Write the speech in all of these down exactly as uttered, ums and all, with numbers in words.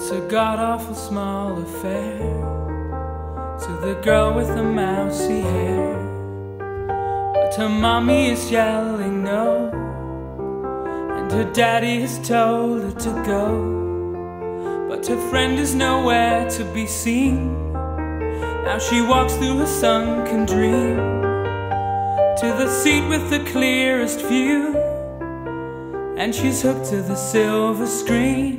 It's a god-awful small affair to the girl with the mousy hair, but her mommy is yelling no, and her daddy has told her to go. But her friend is nowhere to be seen. Now she walks through a sunken dream to the seat with the clearest view, and she's hooked to the silver screen.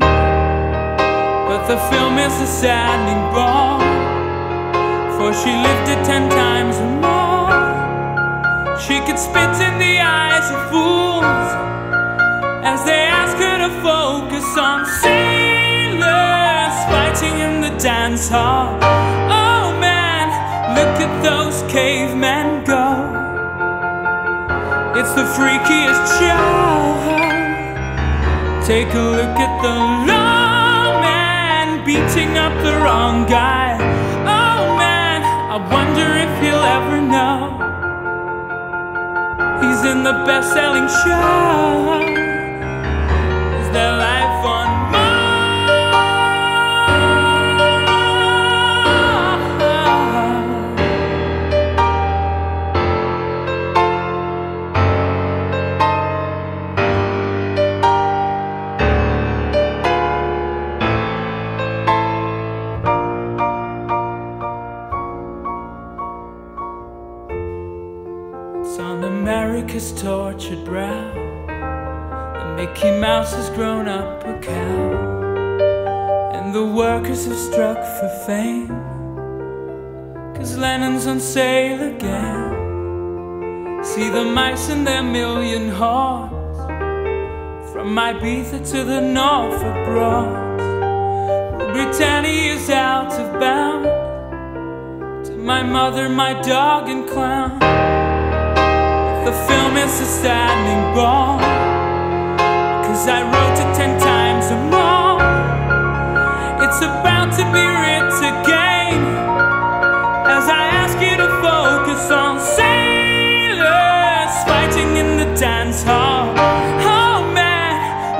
But the film is a saddening bore, for she lived it ten times or more. She could spit in the eyes of fools as they ask her to focus on sailors fighting in the dance hall. Oh man, look at those cavemen go. It's the freakiest show. Take a look at the love beating up the wrong guy. Oh man, I wonder if he'll ever know he's in the best-selling show. Is their life on on America's tortured brow? The Mickey Mouse has grown up a cow, and the workers have struck for fame, 'cause Lennon's on sale again. See the mice and their million hordes, from Ibiza to the Norfolk Broads. Britannia is out of bounds to my mother, my dog and clown. The film is a saddening bore, 'cause I wrote it ten times or more. It's about to be written again as I ask you to focus on sailors fighting in the dance hall. Oh man,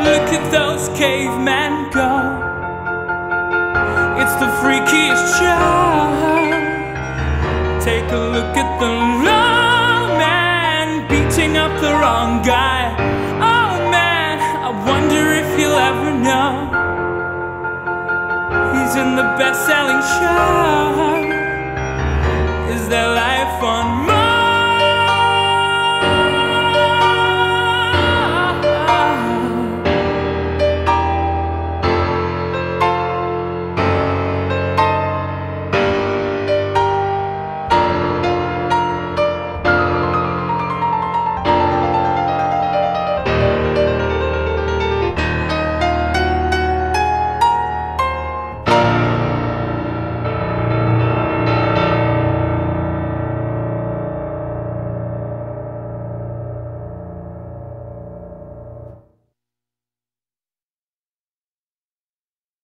look at those cavemen go. It's the freakiest show. Take a look at the love up the wrong guy. Oh man, I wonder if he'll ever know he's in the best-selling show. Is there life on me?